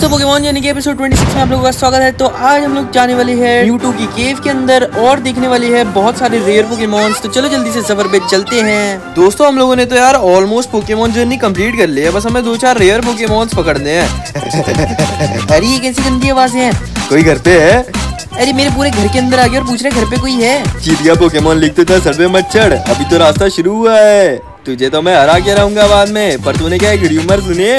दोस्तों Pokemon journey के episode 26 में आप लोगों का स्वागत है। तो आज हम लोग जाने वाले हैं म्यूटू की केव के अंदर और देखने वाली है बहुत सारे रेयर पोकेमॉन्स। तो चलो जल्दी से सफर पे चलते हैं। दोस्तों हम लोगों ने तो यार ऑलमोस्ट पोकेमॉन जर्नी कंप्लीट कर ली है, बस हमें 2-4 रेयर पोकेमॉन्स पकड़ने हैं। अरे ये कैसी गंदी आवाजें हैं, कोई घर पे है? अरे मेरे पूरे घर के अंदर आ गया और पूछ रहे घर पे कोई है। चीटिया पोकेमॉन लिखते थे सर पे मत चढ़, अभी तो रास्ता शुरू हुआ है। तुझे तो मैं हरा के रहूंगा बाद में, पर तूने क्या र्यूमर सुने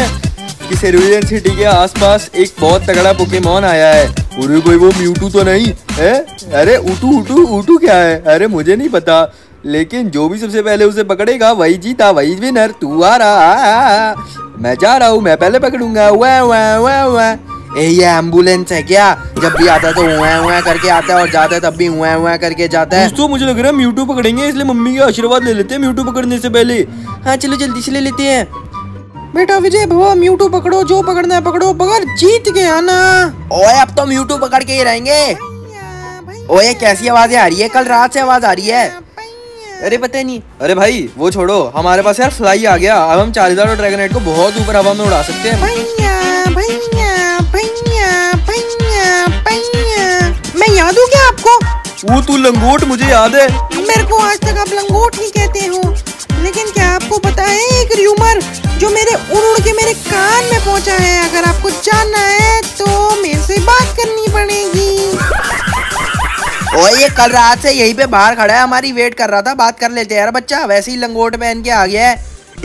कि सेरुलियन सिटी के आसपास एक बहुत तगड़ा पोकेमॉन आया है? अरे कोई वो म्यूटू तो नहीं है? अरे उटू उटू उटू क्या है? अरे मुझे नहीं पता, लेकिन जो भी सबसे पहले उसे पकड़ेगा वही जीता, वही विनर। तू आ रहा, मैं जा रहा हूँ, मैं पहले पकड़ूंगा। वाह वाह वाह वाह, ये एम्बुलेंस है क्या? जब भी आता है तो हुआ करके आता है और जाता है तब भी हुआ करके जाता है। दोस्तों मुझे लग रहा है म्यूटू पकड़ेंगे, इसलिए मम्मी का आशीर्वाद ले लेते हैं म्यूटू पकड़ने से पहले। हाँ चलो जल्दी से ले लेते हैं। बेटा विजय भवा म्यूटू पकड़ो, जो पकड़ना है पकड़ो, मगर जीत के आना। ओए अब तो म्यूटू पकड़ के ही रहेंगे। ओए कैसी आवाजें आ रही है, कल रात से आवाज आ रही है। अरे पता नहीं। अरे भाई वो छोड़ो, हमारे पास यार फ्लाई आ गया, अब हम चारिज़ार्ड और ड्रैगनाइट को बहुत ऊपर हवा में उड़ा सकते हैं। मैं याद हूँ क्या आपको? वो तू लंगोट मुझे याद है, मेरे को आज तक आप लंगोट ही कहते हो। लेकिन क्या आपको पता है एक र्यूमर जो मेरे उड़ के मेरे कान में पहुंचा है? अगर आपको जानना है तो मेरे से बात करनी पड़ेगी। ओए ये कल रात से यहीं पे बाहर खड़ा है, हमारी वेट कर रहा था, बात कर लेते हैं यार। बच्चा वैसे ही लंगोट पहन के आ गया है।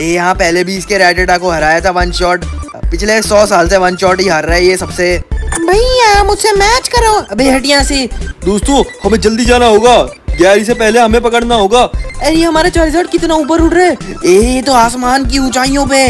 ये यहाँ पहले भी इसके रैटाटा को हराया था वन शॉट, पिछले 100 साल से वन शॉट ही हार रहा है ये सबसे। भैया मुझसे मैच करो। अबे हटिया से। दोस्तों हमें जल्दी जाना होगा, गैरी से पहले हमें पकड़ना होगा। अरे हमारा चारिज़ार्ड कितना ऊपर उड़ रहे हैं, ये तो आसमान की ऊंचाइयों पे।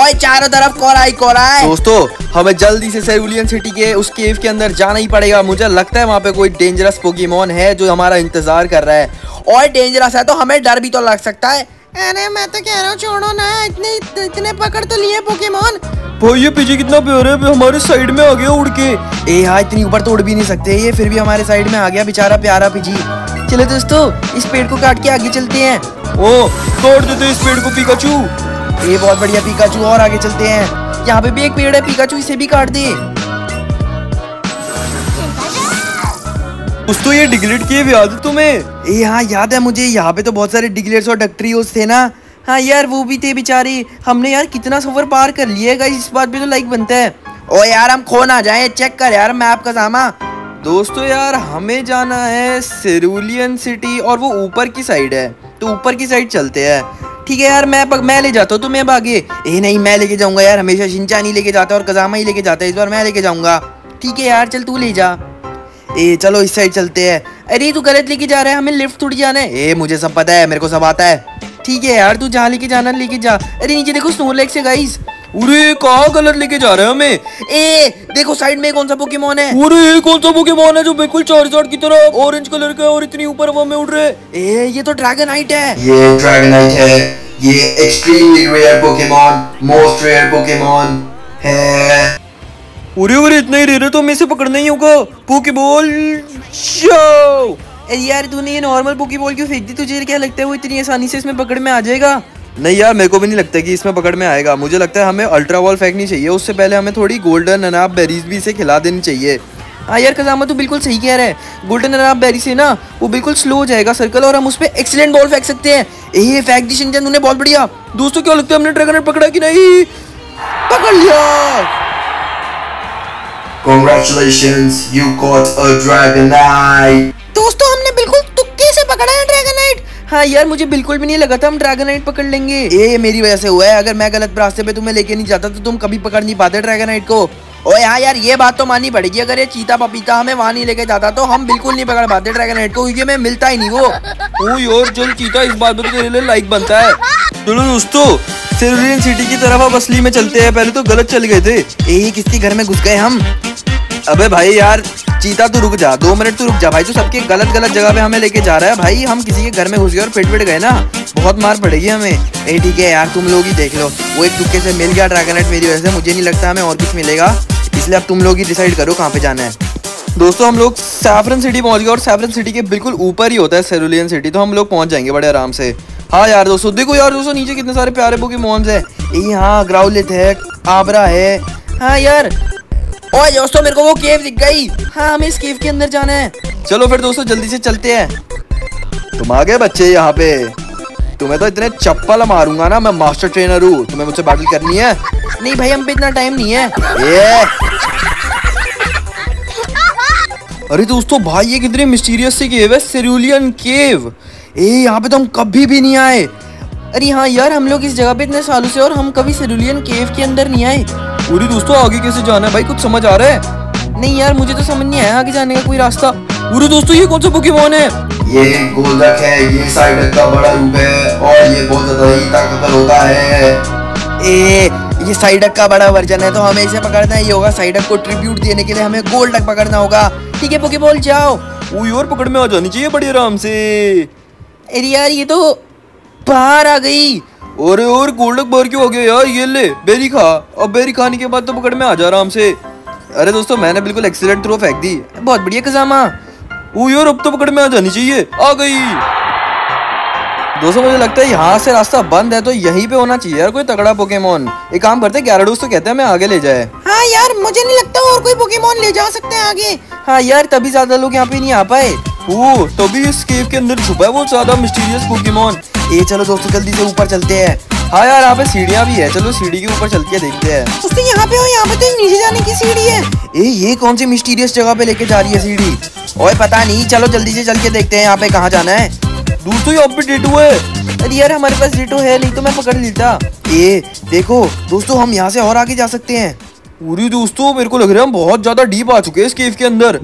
ओए चारों तरफ कोहराई कोहराई। दोस्तों हमें जल्दी से सेरुलियन सिटी के उस केव के अंदर जाना ही पड़ेगा। मुझे लगता है वहाँ पे कोई डेंजरस पोकेमॉन है जो हमारा इंतजार कर रहा है। और डेंजरस है तो हमें डर भी तो लग सकता है। अरे मैं तो कह रहा हूँ छोड़ो ना, इतने पकड़ तो लिए पोकेमॉन। भाई ये पीछे कितना प्यारे हमारे साइड में आ गया उड़ के। ए हाँ इतनी ऊपर तो उड़ भी नहीं सकते, ये फिर भी हमारे साइड में आ गया बेचारा प्यारा पिजी। चलो दोस्तों इस पेड़ को काट के आगे चलते हैं। ओ तोड़ देते इस पेड़ को पिकाचू। ये बहुत बढ़िया पिकाचू, और आगे चलते हैं। यहाँ पे भी एक पेड़ है पिकाचू, इसे भी काट दे। दोस्तों ये डिगलेट की याद है तुम्हें? ए हाँ याद है मुझे, यहाँ पे तो बहुत सारे डिगलेट्स और डक्ट्रियोस थे ना। हाँ यार वो भी थे बेचारे। हमने यार कितना सफर पार कर लिया है, इस बात पे तो लाइक बनता है। ओ यार हम खो ना जाए, चेक कर यार मैप का सामा। दोस्तों यार हमें जाना है सेरुलियन सिटी और वो ऊपर की साइड है, तो ऊपर की साइड चलते हैं। ठीक है यार मैं ले जाता हूँ तुम्हें अब आगे। ए नहीं मैं लेके जाऊंगा यार, हमेशा शिनचान ही लेके जाता है और कज़ामा ही लेके जाता है, इस बार मैं लेके जाऊंगा। ठीक है यार चल तू ले जा। ए चलो इस साइड चलते हैं। अरे तू गलत लेके जा रहा है, हमें लेफ्ट थोड़ी जाना है। ए मुझे सब पता है, मेरे को सब आता है। ठीक है यार तू जहाँ लेके जाना लेके जा। अरे नीचे देखो स्नोलैक्स है गाइस। अरे कहाँ गलत लेके जा रहे हैं हमें। ए देखो साइड में कौन सा पोकेमॉन है। अरे कौन सा पोकेमॉन है जो बिल्कुल चारिज़ार्ड की तरह ऑरेंज कलर का और इतनी ऊपर हवा में उड़ रहे हैं? ए ये तो ड्रैगनाइट है। ये ड्रैगनाइट है, ये extremely rare Pokemon, most rare Pokemon है। अरे इतना ही रेयर है तो हमें इसे पकड़ना ही होगा। पोके बॉल शो। यार तूने ये नॉर्मल पोके बॉल क्यों फेंक दी? तुझे क्या लगता है वो इतनी आसानी से इसमें पकड़ में आ जाएगा? नहीं यार मेरे को भी नहीं लगता कि इसमें पकड़ में आएगा। मुझे लगता है हमें अल्ट्रा बॉल फेंकनी चाहिए, उससे पहले हमें थोड़ी गोल्डन अनाब बेरीज भी इसे खिला देनी चाहिए। हाँ यार कज़ामा तो बिल्कुल सही कह रहा है, गोल्डन अनाब बेरीज से ना वो बिल्कुल स्लो हो जाएगा सर्कल और हम उस पर एक्सीलेंट बॉल फेंक सकते हैं। ए फेंक दी शिनचैन तूने, बहुत बढ़िया। दोस्तों क्या लगता है हमने ड्रैगनेट पकड़ा कि नहीं? पकड़ लिया। Congratulations you got a Dragonite. दोस्तों हमने बिल्कुल तुक्के से पकड़ा है ड्रैगनाइट। हाँ यार मुझे बिल्कुल भी नहीं लगा था हम ड्रैगनाइट पकड़ लेंगे। ये मेरी वजह से हुआ है, अगर मैं गलत रास्ते पे तुम्हें लेके नहीं जाता तो तुम कभी पकड़ नहीं पाते ड्रैगनाइट को। ओए हाँ यार ये बात तो माननी पड़ेगी, अगर ये चीता पपीता हमें वहाँ नहीं लेके जाता तो हम बिल्कुल नहीं पकड़ पाते ड्रैगनाइट को, क्योंकि हमें मिलता ही नहीं वो। ओ यार चल चीता इस बात पे तेरे लिए लाइक बनता है। चलो दोस्तों सेरुलियन सिटी की तरफ अब असली में चलते हैं, पहले तो गलत चल गए थे। ए किसी घर में घुस गए हम। अबे भाई यार चीता तू रुक जा, 2 मिनट तू रुक जा भाई, तू सबके गलत जगह पे हमें लेके जा रहा है भाई। हम किसी के घर में घुस गए और पिट गए ना, बहुत मार पड़ेगी हमें। ए ठीक है यार तुम लोग ही देख लो, वो एक तुक्के से मिल गया ड्रैगनेट मेरी वजह से, मुझे नहीं लगता हमें और कुछ मिलेगा, इसलिए अब तुम लोग ही डिसाइड करो कहाँ पे जाना है। दोस्तों हम लोग सैफरन सिटी पहुँच गए और सैफरन सिटी के बिल्कुल ऊपर ही होता है सेरुलियन सिटी, तो हम लोग पहुँच जाएंगे बड़े आराम से। हाँ यार दोस्तों देखो यार दोस्तों नीचे कितने सारे प्यारे पोकेमॉन्स हैं। ए हाँ ग्राउलेट है, आबरा है। हाँ यार ओए दोस्तों मेरे को वो केव दिख गई। हाँ हमें इस केव के अंदर जाना है। चलो फिर दोस्तों जल्दी से चलते हैं। तुम आ गए बच्चे यहाँ पे, तुम्हें तो इतने चप्पल मारूंगा ना, मैं मास्टर ट्रेनर हूँ। तुम्हें मुझसे बैटल करनी है? नहीं भाई हम पे इतना टाइम नहीं है। अरे दोस्तों भाई ये कितनी मिस्टीरियस सी केव है, सेरुलियन केव। यहाँ पे तो हम कभी भी नहीं आए। अरे हाँ यार हम लोग इस जगह पे इतने सालों से और हम कभी सेरुलियन केव के अंदर नहीं आए। अरे दोस्तों आगे कैसे जाना है भाई, कुछ समझ आ रहा है? नहीं यार मुझे तो समझ नहीं आया आगे जाने का कोई रास्ता। अरे दोस्तों ये कौन सा पोकेमॉन है? ये गोल्डक है, ये साइडर का बड़ा रूप है और ये बहुत ज्यादा ही ताकतवर होता है। ये साइडक का बड़ा वर्जन है तो हमें इसे पकड़ना ही होगा। साइडक को ट्रिब्यूट देने के लिए हमें गोल्डक पकड़ना होगा। ठीक है पोके बॉल जाओ। ओए और पकड़ में आ जानी चाहिए बड़े आराम से। अरे यार ये तो बाहर आ गई। अरे और गोल्डक बाहर क्यों हो गया यार? ये ले बेरी खा, अब बेरी खाने के बाद तो पकड़ में आ जा आराम से। अरे दोस्तों मैंने बिल्कुल एक्सीलेंट थ्रो फेंक दी, बहुत बढ़िया कजामा। ओए और अब तो पकड़ में आ जानी चाहिए, आ गई। दोस्तों मुझे लगता है यहाँ से रास्ता बंद है तो यहीं पे होना चाहिए यार कोई तगड़ा पोकेमॉन। एक काम करते हैं गैराडोस तो कहते हैं मैं आगे ले जाए। हाँ यार मुझे नहीं लगता और कोई पोकेमॉन ले जा सकते हैं आगे। हाँ यार तभी ज्यादा लोग यहाँ पे नहीं आ पाए। ओह तभी इस केव के अंदर छुपा है वो ज्यादा मिस्टीरियस पोकेमॉन। चलो दोस्तों जल्दी से ऊपर चलते हैं। हाँ यार यहाँ पे सीढ़ियाँ भी है, चलो सीढ़ी के ऊपर चल के देखते हैं। दोस्तों यहाँ पे हो, यहाँ पे तो नीचे जाने की सीढ़ी है। ये कौन सी मिस्टीरियस जगह पे लेके जा रही है सीढ़ी? और पता नहीं, चलो जल्दी से चल के देखते हैं यहाँ पे कहाँ जाना है। दोस्तों यहाँ पे डिटो है। अरे यार हमारे पास डिटो है नहीं तो मैं पकड़ लेता। देखो दोस्तों हम यहाँ से और आगे जा सकते हैं। पूरी दोस्तों मेरे को लग रहा है हम बहुत ज्यादा डीप आ चुके हैं इस केव के अंदर।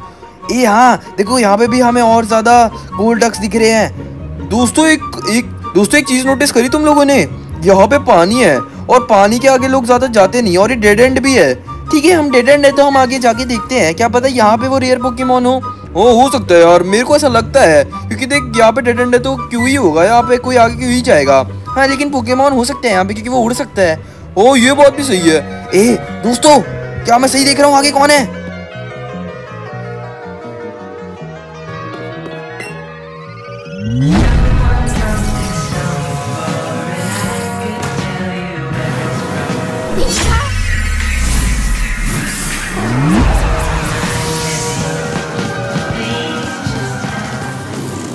हाँ देखो यहाँ पे भी हमें और ज्यादा गोल्डक्स दिख रहे हैं। दोस्तों एक चीज नोटिस करी तुम लोगों ने, यहाँ पे पानी है और पानी के आगे लोग ज्यादा जाते नहीं और ये डेड एंड भी है। ठीक है हम डेड एंड है तो हम आगे जाके देखते हैं, क्या पता यहाँ पे वो रेयर पोकेमॉन हो सकता है यार, मेरे को ऐसा लगता है क्योंकि देख यहाँ पे डेड एंड है तो क्यों ही होगा, यहाँ पे कोई आगे क्यों ही जाएगा। हाँ लेकिन पोकेमॉन हो सकते हैं यहाँ पे क्योंकि वो उड़ सकता है। ओ ये बात भी सही है। दोस्तों क्या मैं सही देख रहा हूँ? आगे कौन है?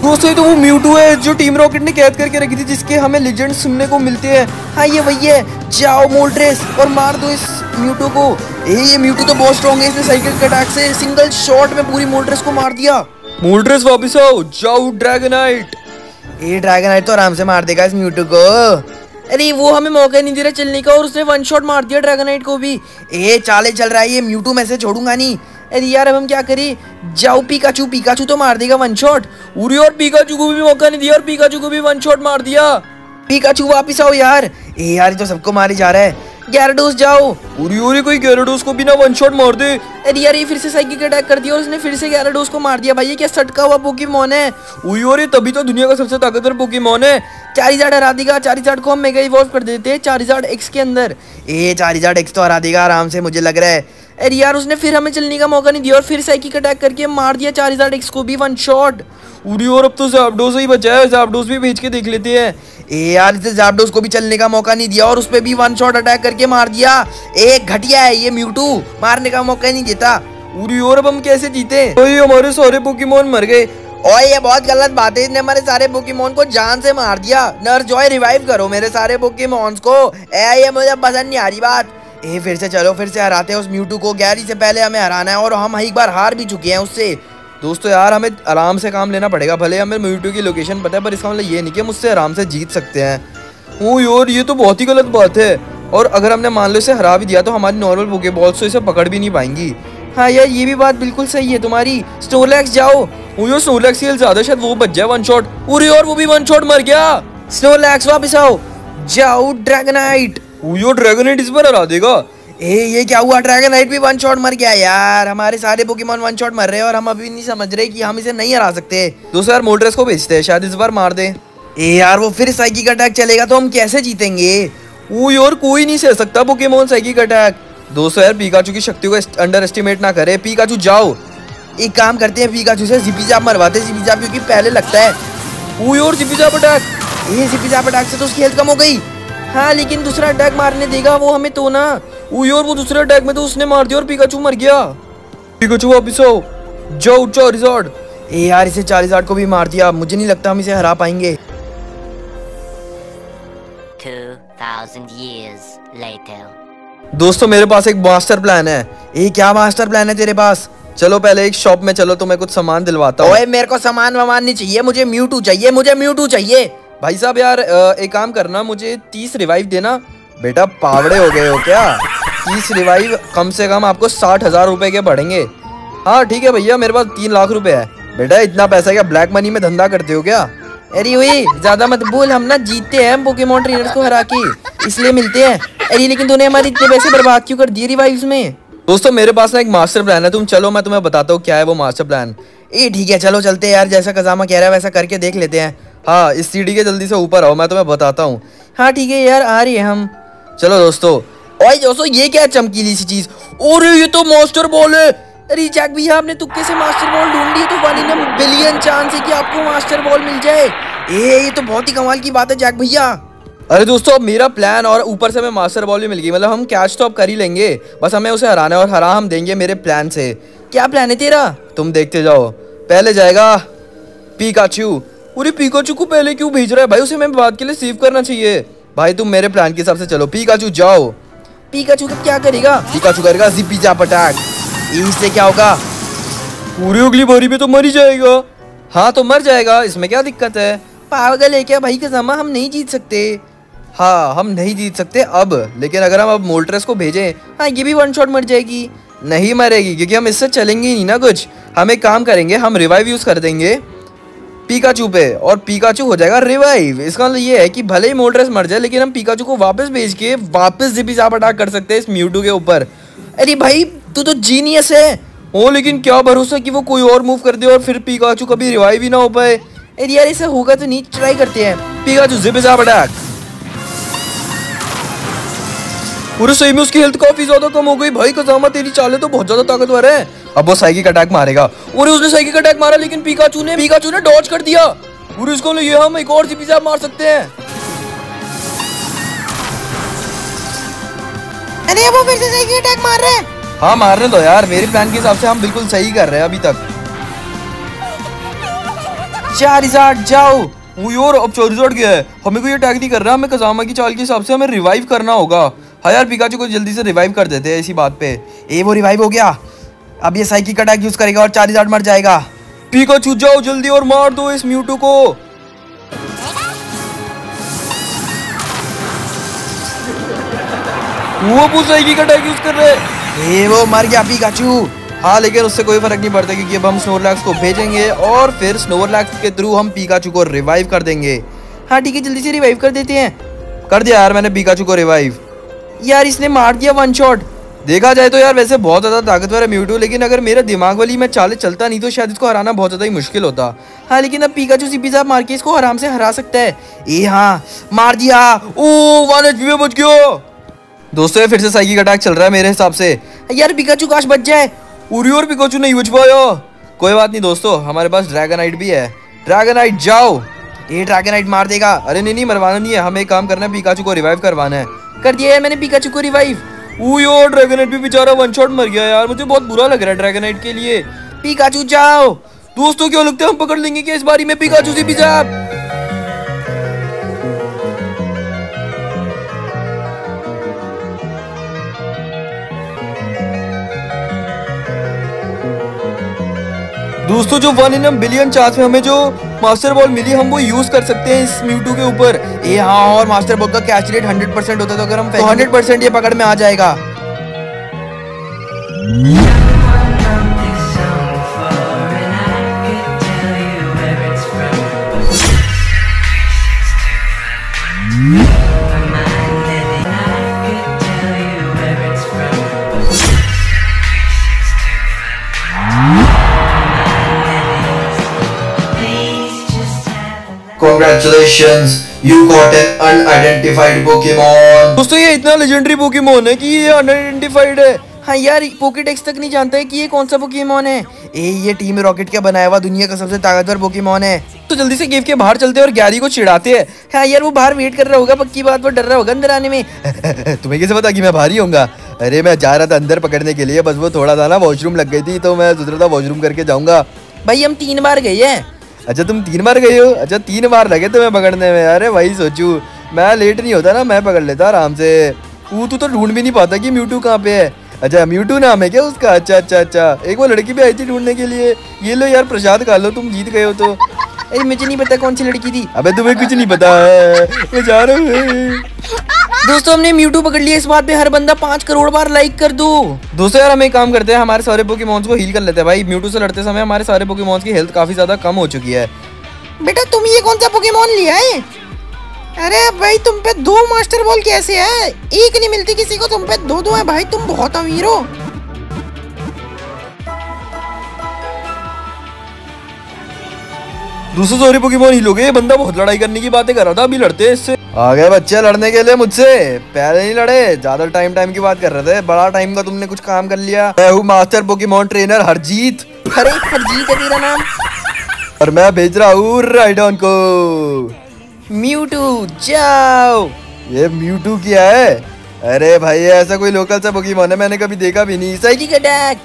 दोस्तों तो वो म्यूटू है जो टीम रॉकेट ने कैद करके रखी थी, जिसके हमें लेजेंड सुनने को मिलते हैं। हाँ ये वही है। जाओ मोल्ट्रेस और मार दो इस म्यूटू को। ये म्यूटू तो बहुत स्ट्रॉन्ग है, इसने साइकिल अटैक से सिंगल शॉट में पूरी मोल्ट्रेस को मार दिया। मोल्ट्रेस वापस आओ, जाओ ड्रैगनाइट। ड्रैगनाइट तो आराम से मार देगा इस म्यूटू को। अरे वो हमें मौका नहीं दे रहा चलने का और उसने वन शॉट मार दिया ड्रैगनाइट को भी। चाले चल रहा है ये म्यूटू, मैं से छोड़ूंगा नहीं। अरे यार अब हम क्या करें? जाओ पिकाचू, पिकाचू तो मार देगा वन शॉट। उरी और पिकाचू को भी मौका नहीं दिया और पिकाचू को भी वन शॉट मार दिया। पिकाचू वापस आओ यार। यार तो सबको मारे जा रहा है। गैराडोस जाओ। उरी कोई गैराडोस को बिना वन शॉट मार दे। अरे यार ये फिर से साइकिक अटैक कर दिया और उसने फिर से गैराडोस को मार दिया। भाई ये क्या सटका हुआ पोकेमॉन है। उरी और ये तभी तो दुनिया का सबसे ताकतवर पोकेमॉन है। चारिजार्ड हरा देगा। चारिजार्ड को हम मेगा इवॉल्व कर देते हैं चारिजार्ड एक्स के अंदर। चारिजार्ड एक्स तो हरा देगा आराम से मुझे लग रहा है। अरे यार उसने फिर हमें चलने का मौका नहीं दिया और फिर साइकिक अटैक करके मार दिया चारिजार्ड एक्स को भी वन शॉट। उरी और अब तो ज़ैप्डोस ही बचा है, ज़ैप्डोस भी भेज के देख लेते हैं। यार इसे ज़ैप्डोस को भी चलने का मौका नहीं दिया और उस पर भी वन शॉट अटैक करके मार दिया। घटिया है ये म्यूटू, मारने का मौका ही नहीं देता। उरी और अब हम कैसे जीते? हमारे सारे पोकेमॉन मर गए। और ये बहुत गलत बात है, इसने हमारे सारे पोकेमॉन को जान से मार दिया। नर्जॉय रिवाइव करो मेरे सारे पोकेमॉन्स को। ये मुझे पसंद नहीं आ रही बात। फिर से चलो फिर से हराते हैं उस म्यूटू को। गैरी से पहले हमें हराना है और हम एक बार हार भी चुके हैं उससे। दोस्तों यार हमें आराम से काम लेना पड़ेगा, भले हमें म्यूटू की लोकेशन पता है पर इसका मतलब ये नहीं कि हम उससे आराम से जीत सकते हैं। ओह यार ये तो बहुत ही गलत बात है। और अगर हमने मान लो इसे हरा भी दिया तो हमारी नॉर्मल पोके बॉल्स तो इसे पकड़ भी नहीं पाएंगी। हाँ यार ये भी बात बिल्कुल सही है तुम्हारी। स्नोलैक्स जाओ। ओह स्नोलैक्स से ज्यादा शायद वो बच जाए वन शॉट। और वो भी वन शॉट मर गया। स्नोलैक्स वापस आओ। जाओ ड्रैगनाइट। यो ड्रैगनाइट इस पर हरा देगा। ये क्या हुआ? ड्रैगनाइट भी वन शॉट मर गया। यार हमारे सारे पोकेमॉन वन शॉट मर रहे हैं और हम अभी नहीं समझ रहे कि हम इसे नहीं हरा सकते। दोस्तों यार मोल्ट्रेस को भेजते हैं, शायद इस बार मार दे। यार वो फिर साइकिक अटैक चलेगा तो हम कैसे जीतेंगे? वो यार कोई नहीं सह सकता पोकेमॉन साइकिक अटैक। दोस्तों यार पिकाचू की शक्ति को अंडर एस्टिमेट ना करे। पिकाचू जाओ। एक काम करते हैं पिकाचू से जिपी जाप मरवाते, जिपी जाप क्योंकि पहले लगता है। वो यार zippy zap attack. Zippy zap attack से तो उसकी हेल्थ कम हो गई। हाँ लेकिन दूसरा अटैक मारने देगा वो हमें तो ना। वो यार वो दूसरे अटैक में तो उसने मार दिया और पिकाचू मर गया। पिकाचू वापस आओ, जाओ चारिज़ार्ड। ए यार इसे चारिज़ार्ड को भी मार दिया, मुझे नहीं लगता हम इसे हरा पाएंगे। 2000 years later. दोस्तों मेरे पास एक मास्टर प्लान है। ए क्या मास्टर प्लान है तेरे पास? चलो पहले एक शॉप में चलो तो मैं कुछ सामान दिलवाता हूँ। ओए मेरे को सामान वामान नहीं चाहिए, मुझे म्यूटू चाहिए, मुझे म्यूटू चाहिए। भाई साहब यार एक काम करना, मुझे 30 रिवाइव देना। बेटा पावड़े हो गए हो क्या? 30 रिवाइव कम से कम आपको 60,000 रुपए के पड़ेंगे। हाँ ठीक है भैया, मेरे पास 3 लाख रुपए है। बेटा इतना पैसा क्या ब्लैक मनी में धंधा करते हो क्या? अरे वही ज्यादा मत बोल, हम ना जीतते हैं पोकेमॉन ट्रेनर्स को हरा के, इसलिए मिलते हैं। अरे लेकिन तूने हमारे इतने पैसे बर्बाद क्यों कर दिए रिवाइव्स में? दोस्तों मेरे पास ना एक मास्टर प्लान है, तुम चलो मैं तुम्हें बताता हूँ क्या है वो मास्टर प्लान। ए ठीक है चलो चलते हैं यार, जैसा कज़ामा कह रहा है वैसा करके देख लेते हैं। हाँ इस सीढ़ी के जल्दी से ऊपर आओ, मैं तुम्हें बताता हूँ। हाँ ठीक है यार आ रही है हम। चलो दोस्तों, ओए दोस्तों ये क्या चमकीली सी चीज़? अरे ये तो मास्टर बॉल है। अरे जैक भैया आपने तुक्के से मास्टर बॉल ढूंढ ली, तो वाली ना बिलियन चांस है कि आपको मास्टर बॉल मिल जाए। ए ये तो बहुत ही कमाल की बात है जैक भैया। अरे दोस्तों अब मेरा प्लान और ऊपर से हमें मास्टर बॉल भी मिल गई, मतलब हम कैच तो अब कर ही लेंगे, बस हमें उसे हराना है और हरा हम देंगे मेरे प्लान से। क्या प्लान है तेरा? तुम देखते जाओ। पहले जाएगा पिकाचू। अरे पिकाचू को पहले क्यों भेज रहा है भाई? उसे मैं बात के लिए सेव करना चाहिए। भाई तुम मेरे प्लान के हिसाब से चलो। पिकाचू जाओ। पिकाचू क्या करेगा? पिकाचू करेगा जिप्पी जैप अटैक। इससे क्या होगा? पूरी उगली भरी में तो मर ही जाएगा। हाँ तो मर जाएगा, इसमें क्या दिक्कत है? पागल है क्या भाई कज़ामा? हम नहीं जीत सकते। हाँ हम नहीं जीत सकते अब, लेकिन अगर हम अब मोल्ट्रेस को भेजें, हाँ ये भी वन शॉट मर जाएगी। नहीं मरेगी क्योंकि हम इससे चलेंगे ही नहीं ना कुछ। हम एक काम करेंगे, हम रिवाइव यूज़ कर देंगे पिकाचू पे और पिकाचू हो जाएगा रिवाइव। इसका मतलब ये है कि भले ही मोल्ट्रेस मर जाए लेकिन हम पिकाचू को वापस भेज के वापस जिप्पी ज़ैप अटैक कर सकते हैं इस म्यूटू के ऊपर। अरे भाई तू तो जीनियस है। ओ लेकिन क्या भरोसा कि वो कोई और मूव कर दे और फिर पिकाचू कभी रिवाइव ही ना हो पाए। अरे यार ऐसा होगा तो नहीं, ट्राई करते हैं। Pikachu zippy zap attack. पूरे सही में उसकी हेल्थ काफी ज्यादा कम हो गई। भाई कज़ामा तेरी चालें तो बहुत ज्यादा ताकतवर है। अब वो साइकिक अटैक मारेगा। और उसने साइकिक अटैक मारा लेकिन पिकाचू ने डॉज कर दिया। और इसको ले हम एक और जिप्पी ज़ैप मार सकते हैं। अरे वो फिर से साइकिक अटैक मार रहा है। हाँ मारने दो यार, मेरे प्लान के हिसाब से हम बिल्कुल सही कर रहे हैं अभी तक। चारिज़ार्ड जाओ। वो यार अब चारिज़ार्ड गया है, हमें कोई अटैक नहीं कर रहा। हमें कज़ामा की चाल के हिसाब से हमें रिवाइव करना होगा। हाँ यार पिकाचू को जल्दी से रिवाइव कर देते हैं इसी बात पे। ए वो रिवाइव हो गया। अब ये साइकिक अटैक यूज करेगा और चारिज़ार्ड मर जाएगा। पिकाचू जाओ जल्दी और मार दो इस म्यूटू को। वो साइकिक अटैक यूज कर रहे हैं। ए वो मर गया पिकाचू। हाँ लेकिन उससे कोई फर्क नहीं पड़ता क्योंकि अब हम स्नोरलैक्स को भेजेंगे और फिर स्नोरलैक्स के थ्रू हम पिकाचू को रिवाइव कर देंगे। हाँ ठीक है जल्दी से रिवाइव कर देते हैं। कर दिया यार मैंने पिकाचू को रिवाइव। यार इसने मार दिया वन शॉट। देखा जाए तो यार वैसे बहुत ज़्यादा ताकतवर है म्यूटू, लेकिन अगर मेरा दिमाग वाली मैं चाले चलता नहीं तो शायद इसको हराना बहुत ज़्यादा ही मुश्किल होता। हाँ लेकिन अब पिकाचू जिप्पी ज़ैप मार के इसको आराम से हरा सकता है। ए हाँ मार दिया। ओ 1 HP में बच गया। दोस्तों ये फिर से साइकिक अटैक चल रहा है मेरे हिसाब से। यार पिकाचू काश बच जाए। उरी और पिकाचू नहीं बच पाया। कोई बात नहीं दोस्तों, हमारे पास ड्रैगनाइट भी है। ड्रैगनाइट जाओ। ये ड्रैगनाइट मार देगा। अरे नहीं मरवाना नहीं है, हमें एक काम करना है, पिकाचू को रिवाइव करवाना है। कर दिया यार मैंने पिकाचू को रिवाइव। ओ यार ड्रैगनाइट भी बेचारा वन शॉट मर गया। यार मुझे बहुत बुरा लग रहा है ड्रैगनाइट के लिए। पिकाचू जाओ। दोस्तों क्या लगता है हम पकड़ लेंगे क्या इस बारी में पिकाचू से पिज़ाप? दोस्तों जो 1 in a billion चांस में हमें जो मास्टर बॉल मिली हम वो यूज कर सकते हैं इस म्यूटू के ऊपर। ये हाँ और मास्टर बॉल का कैच रेट 100% होता है तो अगर हम 100% ये पकड़ में आ जाएगा। Congratulations, you got an unidentified Pokemon. दोस्तों ये इतना लेजेंडरी पोकेमॉन है कि ये अनआइडेंटिफाइड है। हाँ यार पोकेडेक्स तक नहीं जानता है कि ये कौन सा पोकेमॉन है। ये टीम रॉकेट का बनाया हुआ दुनिया का सबसे ताकतवर पोकेमॉन है। तो जल्दी से गेम के बाहर चलते हैं और गैरी को चिढ़ाते हैं। हाँ यार वो बाहर वेट कर रहा होगा, पक्की बात, वो डर रहा होगा अंदर आने में। तुम्हें कैसे पता कि मैं बाहर ही होऊंगा? अरे मैं जा रहा था अंदर पकड़ने के लिए, बस वो थोड़ा था ना वॉशरूम लग गई थी तो मैं सोच रहा था वॉशरूम करके जाऊँगा। भाई हम 3 बार गए हैं। अच्छा तुम 3 बार गए हो? अच्छा 3 बार लगे तुम्हें पकड़ने में? अरे वही सोचूँ, मैं लेट नहीं होता ना, मैं पकड़ लेता आराम से। तू तो ढूंढ भी नहीं पाता कि म्यूटू कहाँ पे है। अच्छा म्यूटू नाम है क्या उसका? अच्छा, एक वो लड़की भी आई थी ढूंढने के लिए। ये लो यार प्रसाद खा लो, तुम जीत गए हो तो। अरे मुझे नहीं पता कौन सी लड़की थी। अबे तुम्हें कुछ नहीं पता है, मैं जा रहा हूँ। दोस्तों हमने म्यूटू पकड़ लिया, इस बात पे हर बंदा 5 करोड़ बार लाइक कर दो। दोस्तों यार हम एक काम करते हैं, हमारे सारे पोकेमॉन्स को हील कर लेते हैं। भाई म्यूटू से लड़ते समय हमारे सारे पोकेमॉन्स की हेल्थ काफी ज्यादा कम हो चुकी है। बेटा तुम ये कौन सा पोकेमॉन लिया है? अरे भाई तुम पे 2 मास्टर बॉल कैसे है? एक नहीं मिलती किसी को, तुम पे 2 है भाई, तुम बहुत अमीर हो। दोस्तों सारे पोकेमॉन हील हो गए। बंदा बहुत लड़ाई करने की बातें कर रहा था, अभी लड़ते हैं इससे। आ गए बच्चे लड़ने के लिए मुझसे। पहले नहीं लड़े, ज्यादा टाइम की बात कर रहे थे। बड़ा टाइम का तुमने कुछ काम कर लिया। मैं हूँ मास्टर पोकेमॉन ट्रेनर हरजीत। अरे हरजीत है तेरा नाम? और मैं भेज रहा हूँ राइडॉन को। म्यूटू जाओ। ये म्यूटू क्या है? अरे भाई ऐसा कोई लोकल सा पोकेमॉन है मैंने कभी देखा भी नहीं। Psychic attack.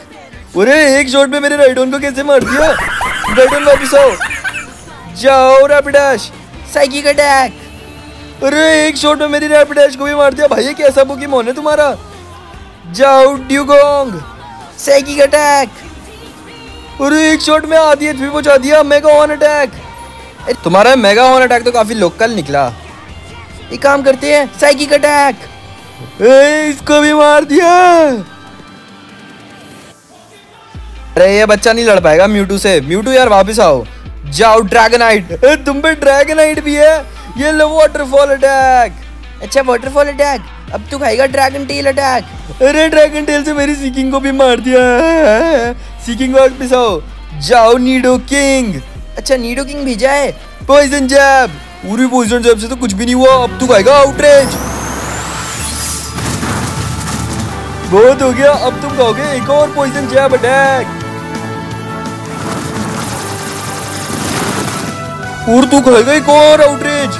अरे एक शॉट में मेरे राइडॉन को कैसे मार दिया। राइडॉन वापिस आओ। जाओ रैपिडैश। Psychic attack. अरे एक शॉट में मेरी रैपिडैश को भी मार दिया। भाई ये कैसा पोकेमॉन है तुम्हारा? जाओ ड्यूगोंग। Psychic attack. अरे एक शॉट में आधी एचपी पहुंचा दिया। Mega horn attack. तुम्हारा मेगा हॉर्न अटैक तो काफी लोकल निकला। एक काम करते हैं, साइकिक अटैक। इसको भी मार दिया। अरे ये बच्चा नहीं लड़ पाएगा म्यूटू से। म्यूटू यार वापिस आओ। जाओ ड्रैगनाइट। तुम पे ड्रैगनाइट भी है। ये लो वाटरफॉल अटैक। अच्छा वाटरफॉल अटैक, अब तू खाएगा ड्रैगन टेल अटैक। अरे ड्रैगन टेल से मेरी सीकिंग को भी मार दिया। सीकिंग वाट पिसाओ। जाओ नीडोकिंग। अच्छा नीडोकिंग भेजा है। Poison jab. पूरी पॉइजन जैब से तो कुछ भी नहीं हुआ, अब तू खाएगा आउटरेज। बहुत हो गया, अब तुम खाओगे एक और पॉइजन जैब अटैक। और तू खाएगा एक और आउटरेज।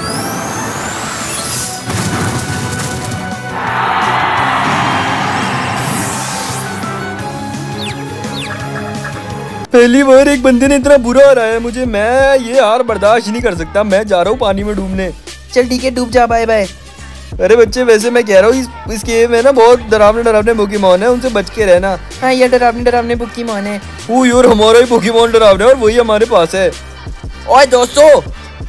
पहली बार एक बंदे ने इतना बुरा हराया है मुझे। मैं ये हार बर्दाश्त नहीं कर सकता, मैं जा रहा हूँ पानी में डूबने। चल ठीक है डूब जा, बाय बाय। अरे बच्चे वैसे मैं कह रहा हूँ इस गेम में ना बहुत डरावने पोकेमॉन है, उनसे बच के रहना। हाँ ये डरावने पोकेमॉन है। वो यार हमारा ही पोकेमॉन डरावना है और वही हमारे पास है। और दोस्तों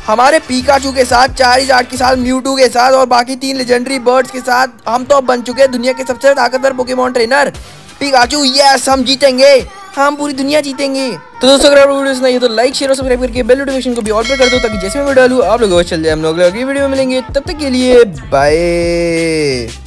हमारे पीकाचू के साथ, चारिज़ार्ड के साथ, म्यूटू के साथ और बाकी 3 लेजेंडरी बर्ड्स के साथ हम तो अब बन चुके हैं दुनिया के सबसे ताकतवर पोकेमॉन ट्रेनर। पीकाचू यस, हम जीतेंगे, हम पूरी दुनिया जीतेंगे। तो दोस्तों अगर आपको वीडियो नहीं तो लाइक शेयर और सब्सक्राइब करके बेल नोटिफिकेशन को भी ऑल पे कर दो ताकि जैसे मैं डालू आप लोगों को चल जाए। हम लोग अगली वीडियो में मिलेंगे, तब तक के लिए बाय।